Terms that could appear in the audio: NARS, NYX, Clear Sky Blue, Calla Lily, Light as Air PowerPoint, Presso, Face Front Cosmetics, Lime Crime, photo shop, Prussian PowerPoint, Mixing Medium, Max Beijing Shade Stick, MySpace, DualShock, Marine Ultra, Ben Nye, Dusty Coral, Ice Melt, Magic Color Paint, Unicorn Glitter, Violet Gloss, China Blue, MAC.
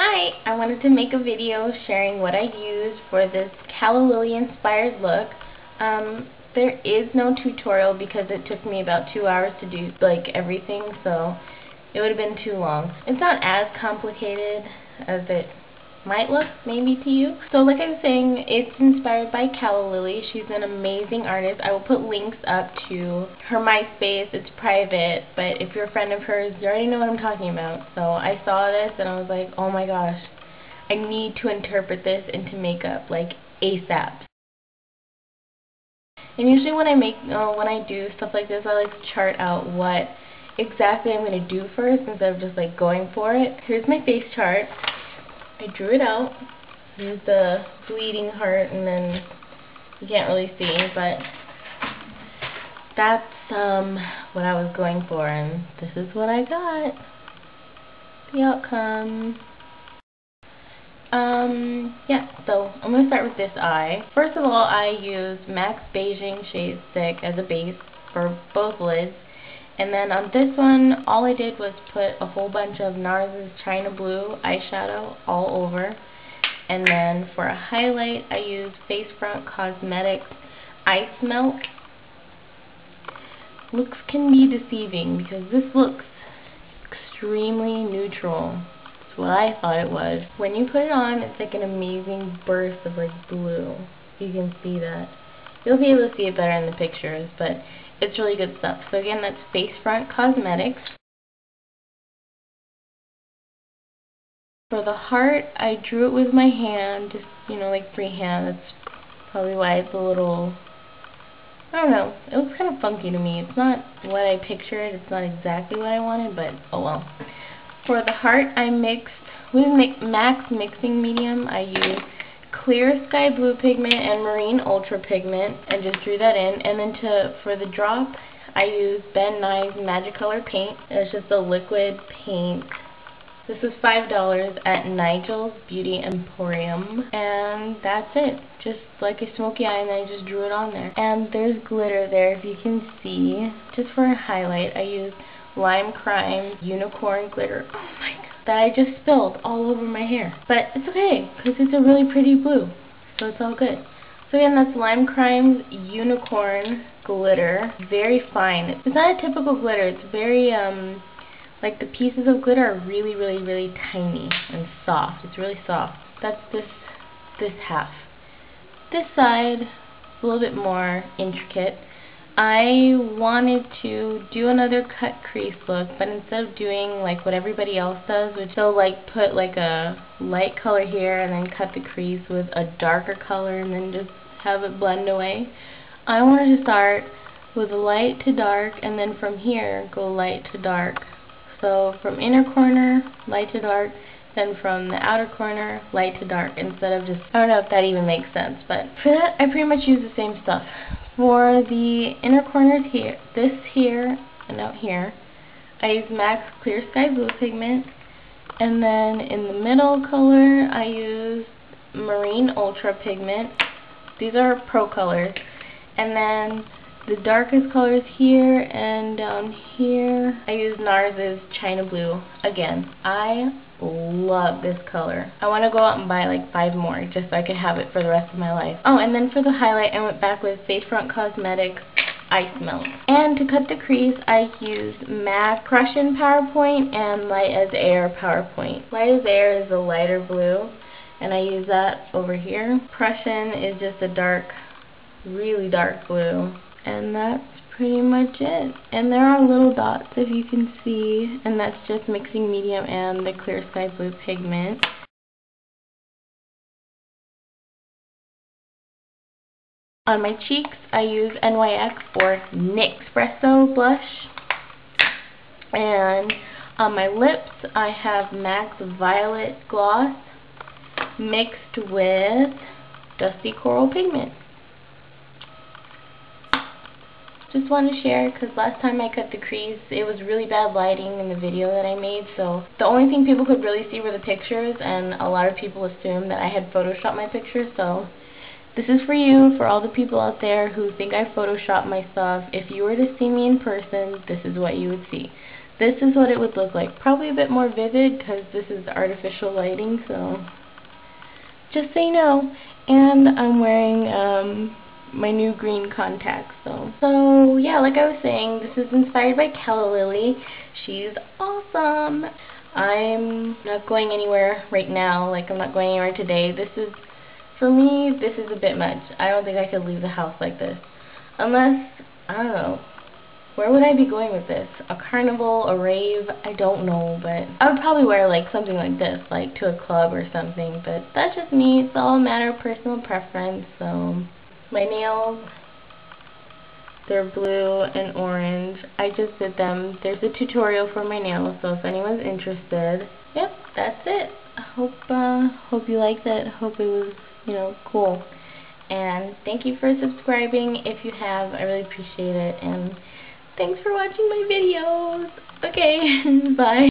Hi, I wanted to make a video sharing what I used for this Calla Lily inspired look. There is no tutorial because it took me about 2 hours to do like everything, so it would have been too long. It's not as complicated as it might look maybe to you. So like I was saying, it's inspired by Calla Lily. She's an amazing artist. I will put links up to her MySpace. It's private, but if you're a friend of hers, you already know what I'm talking about. So I saw this and I was like, oh my gosh, I need to interpret this into makeup like ASAP. And usually when I do stuff like this, I like to chart out what exactly I'm going to do first instead of just like going for it. Here's my face chart. I drew it out, used the bleeding heart, and then you can't really see, but that's what I was going for, and this is what I got. The outcome. Yeah, so I'm going to start with this eye. First of all, I used Max Beijing Shade Stick as a base for both lids. And then on this one, all I did was put a whole bunch of NARS's China Blue eyeshadow all over. And then for a highlight, I used Face Front Cosmetics Ice Melt. Looks can be deceiving because this looks extremely neutral. That's what I thought it was. When you put it on, it's like an amazing burst of like blue. You can see that. You'll be able to see it better in the pictures, but it's really good stuff. So again, that's Face Front Cosmetics. For the heart, I drew it with my hand, just, you know, like freehand. That's probably why it's a little, I don't know, it looks kind of funky to me. It's not what I pictured, it's not exactly what I wanted, but oh well. For the heart, I mixed, with MAC Mixing Medium, I used Clear Sky Blue pigment and Marine Ultra pigment, and just drew that in. And then for the drop, I used Ben Nye's Magic Color Paint. It's just a liquid paint. This is $5 at Nigel's Beauty Emporium, and that's it. Just like a smoky eye, and I just drew it on there. And there's glitter there, if you can see. Just for a highlight, I used Lime Crime Unicorn Glitter. Oh my god. That I just spilled all over my hair. But it's okay, because it's a really pretty blue. So it's all good. So again, that's Lime Crime's Unicorn Glitter. Very fine. It's not a typical glitter. It's very, like the pieces of glitter are really, really, really tiny and soft. It's really soft. That's this half. This side, a little bit more intricate. I wanted to do another cut crease look, but instead of doing like what everybody else does, which they'll like put like a light color here and then cut the crease with a darker color and then just have it blend away, I wanted to start with light to dark and then from here go light to dark. So from inner corner, light to dark, then from the outer corner, light to dark, instead of just, I don't know if that even makes sense, but for that I pretty much use the same stuff. For the inner corners here, this here and out here, I use MAC's Clear Sky Blue pigment, and then in the middle color I use Marine Ultra pigment. These are pro colors, and then the darkest colors here and down here, I use NARS's China Blue again. I love this color. I want to go out and buy like 5 more just so I could have it for the rest of my life. Oh, and then for the highlight I went back with Face Front Cosmetics Ice Melt. And to cut the crease I used MAC Prussian PowerPoint and Light as Air PowerPoint. Light as Air is a lighter blue and I use that over here. Prussian is just a dark, really dark blue. And that's pretty much it. And there are little dots if you can see, and that's just Mixing Medium and the Clear Sky Blue pigment. On my cheeks I use NYX or NYX Presso blush, and on my lips I have MAC's Violet Gloss mixed with Dusty Coral pigment. Just want to share, because last time I cut the crease, it was really bad lighting in the video that I made, so the only thing people could really see were the pictures, and a lot of people assumed that I had photoshopped my pictures, so this is for you, for all the people out there who think I photoshopped my stuff. If you were to see me in person, this is what you would see. This is what it would look like. Probably a bit more vivid because this is artificial lighting, so just so you know. And I'm wearing my new green contacts, so yeah, like I was saying, this is inspired by Calla Lily. She's awesome. I'm not going anywhere right now, like I'm not going anywhere today. This is, for me, this is a bit much. I don't think I could leave the house like this. Unless, I don't know, where would I be going with this? A carnival, a rave? I don't know, but I would probably wear like something like this, like to a club or something, but that's just me. It's all a matter of personal preference, so. My nails, they're blue and orange. I just did them. There's a tutorial for my nails, so if anyone's interested. Yep, that's it. I hope you liked it. Hope it was, you know, cool. And thank you for subscribing if you have. I really appreciate it. And thanks for watching my videos. Okay, bye.